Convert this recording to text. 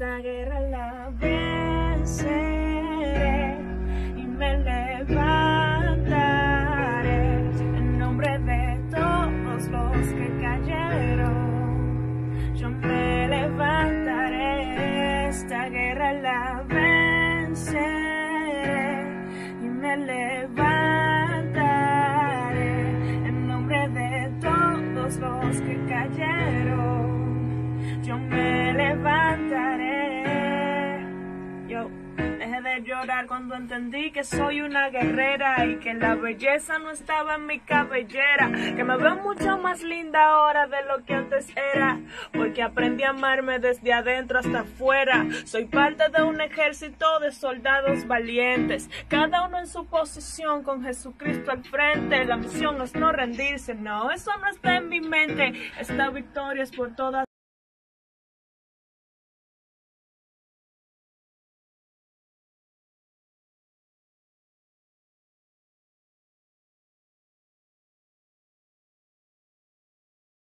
Esta guerra la venceré y me levantaré en nombre de todos los que cayeron. Yo me levantaré, esta guerra la venceré y me levantaré en nombre de todos los que cayeron. Yo me levantaré. Dejé de llorar cuando entendí que soy una guerrera y que la belleza no estaba en mi cabellera, que me veo mucho más linda ahora de lo que antes era, porque aprendí a amarme desde adentro hasta afuera. Soy parte de un ejército de soldados valientes, cada uno en su posición con Jesucristo al frente. La misión es no rendirse, no, eso no está en mi mente. Esta victoria es por todas